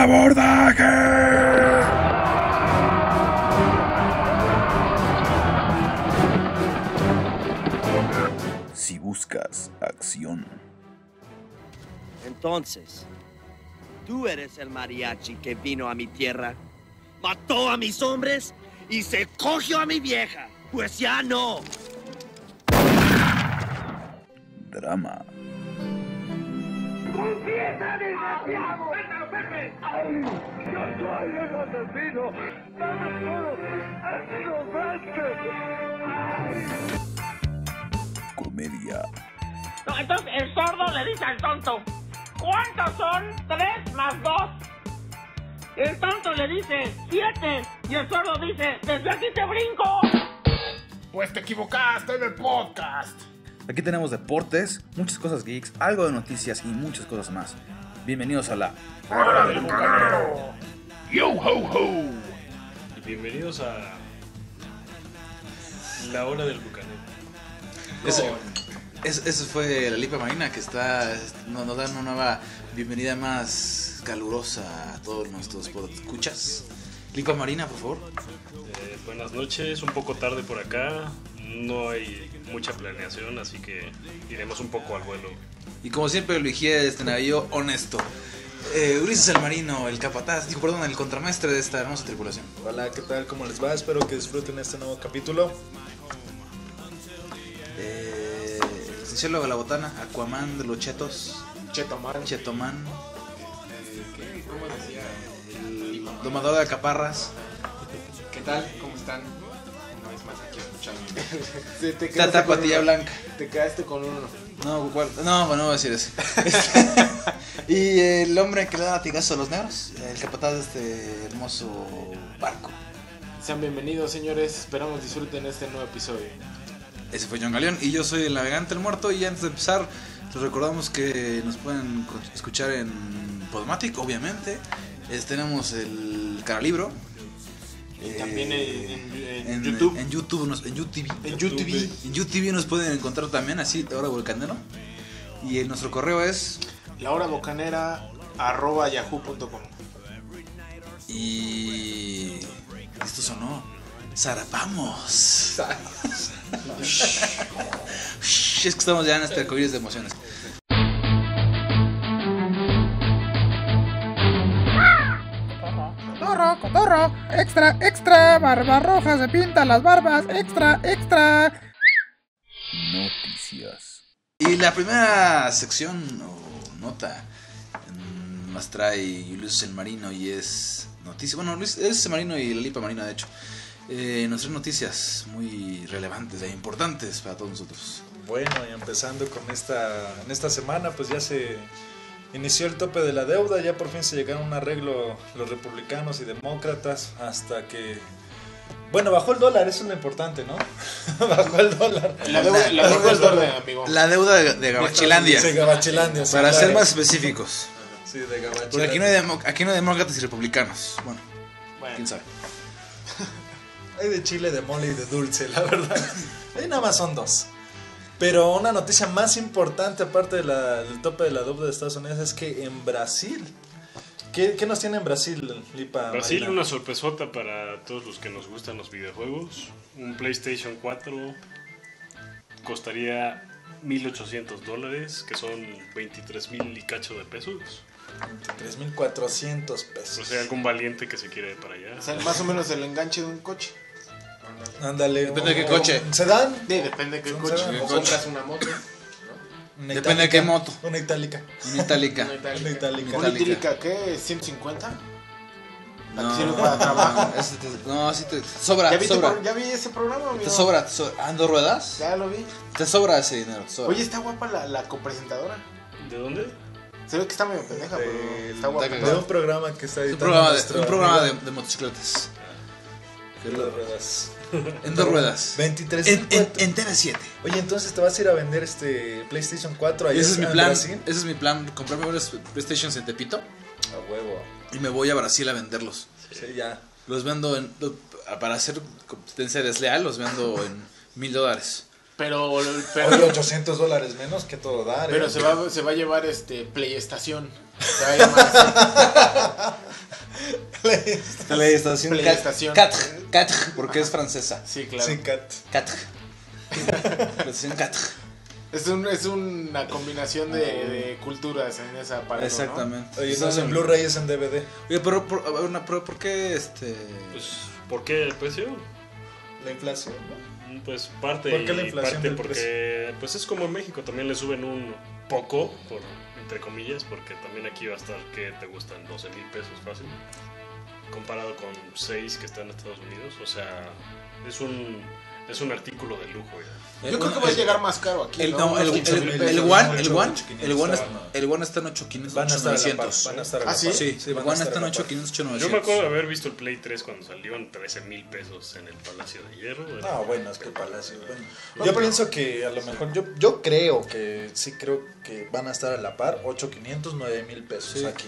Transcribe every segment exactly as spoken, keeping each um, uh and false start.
abordaje! Si buscas acción. Entonces, tú eres el mariachi que vino a mi tierra, mató a mis hombres y se cogió a mi vieja. Pues ya no. Drama. ¡Confiesa, desgraciado! ¡Mátalo, Pepe! ¡Yo soy el asesino! ¡Dame todo! ¡Asesino! Comedia. No, entonces el sordo le dice al tonto: ¿cuántos son tres más dos? El tonto le dice siete y el sordo dice: ¡desde aquí te brinco! Pues te equivocaste en el podcast. Aquí tenemos deportes, muchas cosas geeks, algo de noticias y muchas cosas más. Bienvenidos a la Hora del Bucanero. Yo ho ho. Y bienvenidos a la Hora del Bucanero. Eso, eso, eso fue la Lipa Marina que está nos, nos da una nueva bienvenida más calurosa a todos nuestros podescuchas. Lipa Marina, por favor. Eh, buenas noches, un poco tarde por acá. No hay mucha planeación, así que iremos un poco al vuelo. Y como siempre lo elegía este navío honesto. Eh, Ulises Almarino, el capataz, digo, perdón, el contramaestre de esta hermosa tripulación. Hola, ¿qué tal? ¿Cómo les va? Espero que disfruten este nuevo capítulo. Eh, el cienciólogo de la botana, Aquaman de los chetos. Chetoman. Chetoman. Eh, ¿Cómo decía? El domador de caparras. ¿Qué tal? ¿Cómo están? Más aquí escuchando. Sí, te quedaste Tata patilla blanca. Te quedaste con uno. No, ¿cuál? No, bueno, no voy a decir eso. Y el hombre que le da latigazo a los negros, el capataz de este hermoso barco. Sean bienvenidos, señores. Esperamos disfruten este nuevo episodio. Ese fue John Galeón y yo soy el navegante, el muerto. Y antes de empezar, les recordamos que nos pueden escuchar en Podomatic, obviamente. Es, tenemos el Caralibro. Y también eh, en, en, en YouTube. En YouTube, nos, en YouTube. En YouTube. En YouTube nos pueden encontrar también, así, La Hora Bucanero. Y en nuestro correo es la hora bucanera arroba yahoo punto com. Y esto sonó. ¡Zarapamos! Es que estamos ya en este arcoíris de emociones. Cotorro, cotorro, extra, extra, barbarroja se pinta las barbas, extra, extra. Noticias. Y la primera sección o nota más trae Luis el Marino y es noticia. Bueno, Luis es el Marino y la Lipa Marina, de hecho. Eh, nos trae noticias muy relevantes e importantes para todos nosotros. Bueno, y empezando con esta, en esta semana, pues ya se inició el tope de la deuda, ya por fin se llegaron a un arreglo los republicanos y demócratas hasta que... Bueno, bajó el dólar, eso es lo importante, ¿no? Bajó el dólar. La deuda, la, la deuda, deuda es dólar, dólar, amigo. La deuda de, de Gabachilandia. Sí, Gabachilandia. Sí, para claro. Ser más específicos. Sí, de Gabachilandia. Porque aquí no hay, democ- aquí no hay demócratas y republicanos. Bueno, bueno, quién sabe. Hay de chile, de mole y de dulce, la verdad. Ahí nada más son dos. Pero una noticia más importante, aparte de la, del tope de la deuda de Estados Unidos, es que en Brasil... ¿Qué, qué nos tiene en Brasil, Lipa? Brasil, Marina? Una sorpresota para todos los que nos gustan los videojuegos. Un PlayStation cuatro costaría mil ochocientos dólares, que son veintitrés mil y cacho de pesos. veintitrés mil cuatrocientos pesos. O sea, algún valiente que se quiera ir para allá. O sea, más o menos el enganche de un coche. Ándale. Depende de qué coche. ¿Se dan? Sí, depende de qué coche. Sedán, o coche. Compras una moto. ¿No? Una depende de qué moto. Una itálica. Una itálica. Una itálica. Una itálica. Una itálica. ¿Qué? ¿ciento cincuenta? No, ¿para que sirve para trabajo? Te, no, así te sobra. ¿Ya, sobra. Por, ¿Ya vi ese programa, amigo? ¿Te sobra? sobra. ¿Ando ruedas? Ya lo vi. Te sobra ese dinero. Sobra. Oye, está guapa la, la copresentadora. ¿De dónde? Se ve que está medio pendeja, de, pero está guapa. De un programa que está editando. Un programa de, un programa de, de motocicletas. En dos ruedas. En dos ruedas. veintitrés. En, en, en T V siete. Oye, entonces te vas a ir a vender este PlayStation cuatro allá. Ese es mi plan. Brasil? Ese es mi plan. Comprarme varios PlayStation en Tepito. A huevo. Y me voy a Brasil a venderlos. Sí, ya. Los vendo en, para hacer competencia desleal, los vendo en mil dólares. Pero, pero oye, ochocientos dólares menos que todo dar. Pero eh. se va se va a llevar este PlayStation. Se va a llamar así. PlayStation. PlayStation. Cat, cat, porque es francesa. Sí, claro. Sí, cat. Cat. PlayStation cat. Es, un, es una combinación de, de culturas en esa parte. Exactamente. ¿No? Oye, entonces en Blu-ray es en D V D. Oye, pero por, pero ¿por qué este? Pues, ¿por qué el precio? La inflación, ¿no? Pues parte. ¿Por qué la inflación? Parte porque precio? Pues es como en México, también le suben un poco, por, entre comillas, porque también aquí va a estar que te gustan doce mil pesos fácil, comparado con seis que están en Estados Unidos. O sea, es un... es un artículo de lujo ya. Yo creo que va a llegar más caro aquí. El, no, el, el, el, el, el One, el One, el One está, el One está en ocho mil quinientos. Van a estar novecientos. Van a estar. ¿Ah, sí? Sí, sí, el One está en ocho mil quinientos. Yo me acuerdo de haber visto el Play tres cuando salió en trece mil pesos en el Palacio de Hierro. No, ah, bueno, es que el Palacio. Bueno. Yo no, pienso que a lo mejor, yo, yo creo que sí, creo que van a estar a la par, ocho mil quinientos, nueve mil pesos sí. Aquí.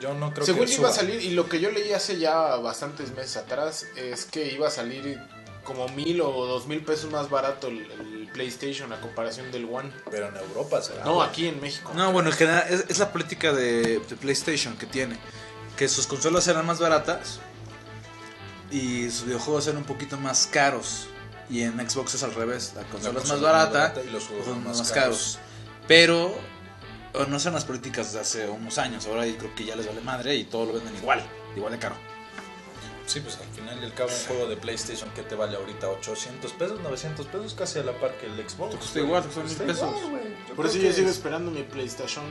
Yo no creo. Según que iba a salir, y lo que yo leí hace ya bastantes meses atrás es que iba a salir como mil o dos mil pesos más barato el, el PlayStation a comparación del One. Pero en Europa será. No, aquí en México. No, bueno, en general es, es la política de, de PlayStation que tiene. Que sus consolas eran más baratas y sus videojuegos eran un poquito más caros. Y en Xbox es al revés. La consola, la consola es más barata, barata y los juegos son más, más caros. caros. Pero no son las políticas de hace unos años. Ahora yo creo que ya les vale madre y todo lo venden igual, igual de caro. Sí, pues al final del cabo un juego de PlayStation que te vale ahorita ochocientos pesos, novecientos pesos, casi a la par que el Xbox. Te cuesta igual, son mil pesos. Por eso yo sigo esperando mi PlayStation.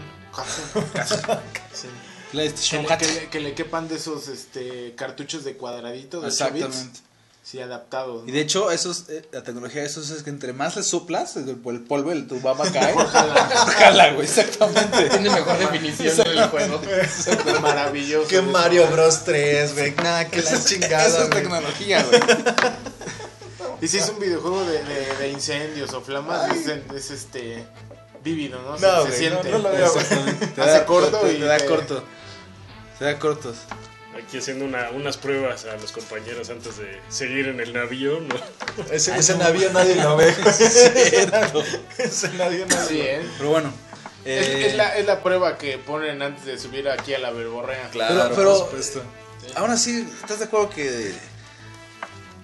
Sí. PlayStation que, que, que le quepan de esos este cartuchos de cuadraditos de Exactamente. ocho bits. Sí, adaptados, ¿no? Y de hecho, esos, eh, la tecnología de esos es que entre más le soplas, el, el polvo, el tu baba cae. Ojalá, güey, exactamente. Tiene mejor definición del juego. Exacto, maravilloso. Que Mario Bros tres, güey. Nada, que la chingada. Eso es tecnología, güey. Y si es un videojuego de, de, de incendios o flamas, es, es este. Vívido, ¿no? Se, no, se, wey, se siente. No, no lo veo. Te hace da, corto te, y. Te da eh, corto. Te da cortos. Aquí haciendo una, unas pruebas a los compañeros antes de seguir en el navío, ¿no? Ese, Ay, ese no. navío nadie lo ve. Ese navío nadie sí, ¿eh? Pero bueno. Eh... Es, es, la, es la prueba que ponen antes de subir aquí a la verborrea. Claro, pero, pero por supuesto. Sí. Aún así, ¿estás de acuerdo que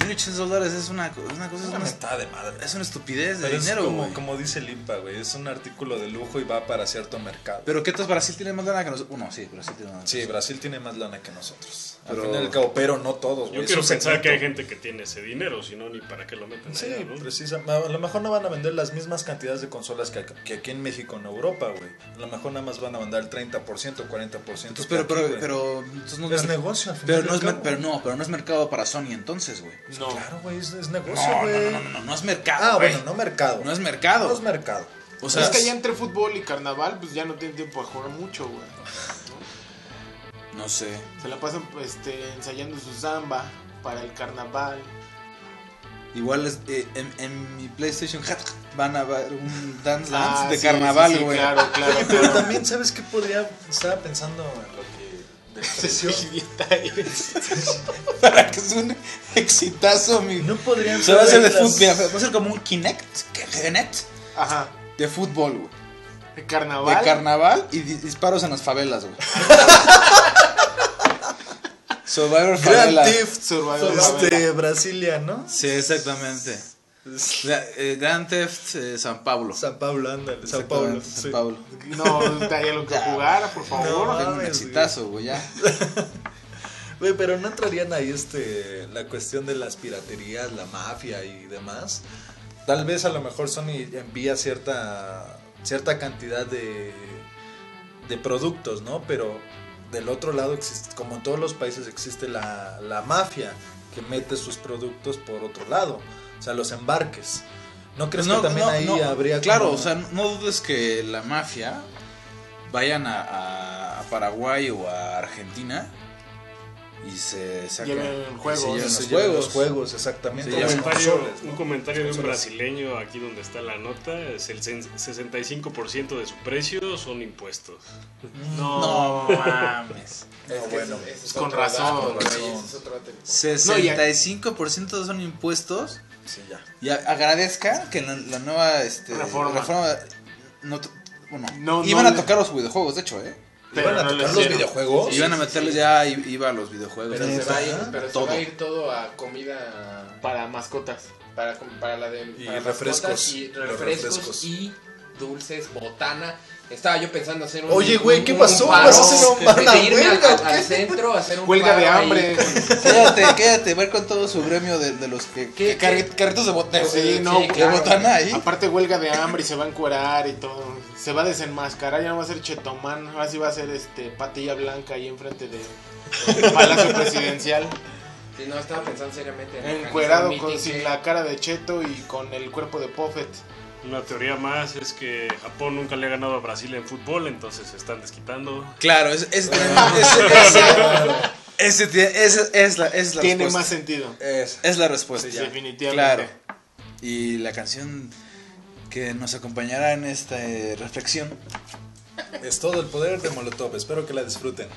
mil ochocientos dólares es una, una cosa? Una es una de madre. Es una estupidez de pero dinero, es como, güey. Como dice Lipa, güey. Es un artículo de lujo y va para cierto mercado. Pero ¿qué tal? Brasil tiene más lana que nosotros. Uno, sí, Brasil tiene más lana. Sí, Brasil tiene más lana que nosotros. Pero... al final del cabo, pero no todos, güey. Yo quiero pensar segmento. Que hay gente que tiene ese dinero, si no, ni para qué lo meten. Sí, allá, ¿no? Precisamente. A lo mejor no van a vender las mismas cantidades de consolas que, que aquí en México, en Europa, güey. A lo mejor nada más van a mandar el treinta por ciento, cuarenta por ciento. Entonces, pero, aquí, pero, pero entonces no es, es negocio. Al final pero, no es mer- pero no, pero no es mercado para Sony, entonces, güey. Pues no. Claro, güey, es, es negocio, güey. No, no, no, no, no, no es mercado. Ah, wey. Bueno, no mercado. No es mercado. No es mercado. O sea, es que ya entre fútbol y carnaval, pues ya no tienen tiempo a jugar mucho, güey. No sé. Se la pasan este, ensayando su samba para el carnaval. Igual es, eh, en, en mi PlayStation van a ver un dance, ah, dance de sí, carnaval, güey. Sí, sí, claro, claro. Oye, pero claro. También, ¿sabes qué podría? Estaba pensando en lo que... de para que es un exitazo, mi... No podrían... Se va a hacer de fútbol. Mira, va a ser como un Kinect. Kinect. Ajá. De fútbol, güey. De carnaval. De carnaval y disparos en las favelas, güey. Survivor Favela. Grand Theft. Survivor este, Brasilia, ¿no? Sí, exactamente. eh, Grand Theft, eh, San Pablo. San Pablo, ándale. San Pablo. San sí. Pablo. No, ya lo que jugara, por favor. No, tengo un exitazo, güey, ya. Güey, pero no entrarían ahí este, la cuestión de las piraterías, la mafia y demás. Tal vez a lo mejor Sony envía cierta... cierta cantidad de, de productos, ¿no? Pero del otro lado, existe, como en todos los países, existe la, la mafia que mete sus productos por otro lado. O sea, los embarques. ¿No crees no, que también no, ahí no, habría... Claro, como... o sea, no dudes que la mafia vayan a, a Paraguay o a Argentina... y se sacan lleven juegos, y se se los juegos. Los juegos, exactamente. Un comentario, consoles, ¿no? Un comentario de un brasileño aquí donde está la nota, es el sesenta y cinco por ciento de su precio son impuestos. No, no mames. No, es que bueno, es, es, es con razón. razón. Con razón. Es no, y... sesenta y cinco por ciento son impuestos. Sí, ya. Y agradezca que la, la nueva este, reforma. reforma no, bueno, no, iban no, a tocar los videojuegos, de hecho, ¿eh? Pero iban a tocar no los videojuegos. Iban a meterles ya, iba a los videojuegos. Pero, se va, a ir, pero se va a ir todo a comida para mascotas. Para, para la de para y refrescos, y refrescos, refrescos y dulces, botana. Estaba yo pensando hacer un... Oye, güey, ¿qué un, pasó? Un paro, pasó una mala huelga. Al, al centro, hacer un huelga de hambre. Con... Quédate, quédate, ver con todo su gremio de, de los que... que car- carritos de botana. Sí, no, sí, claro. Botana ahí. Aparte huelga de hambre y se va a encuerar y todo. Se va a desenmascarar, ya no va a ser Chetoman. Ahora sí va a ser este patilla blanca ahí enfrente del de Palacio Presidencial. Sí, no, estaba pensando seriamente en... Encuerado con, sin que... la cara de Cheto y con el cuerpo de Puffet. Una teoría más es que Japón nunca le ha ganado a Brasil en fútbol, entonces se están desquitando. Claro, es, es, es, es, es, es, es, es la, es la tiene respuesta. Tiene más sentido. Es, es la respuesta. Sí, definitivamente. Claro. Y la canción que nos acompañará en esta reflexión es Todo el Poder de Molotov. Espero que la disfruten.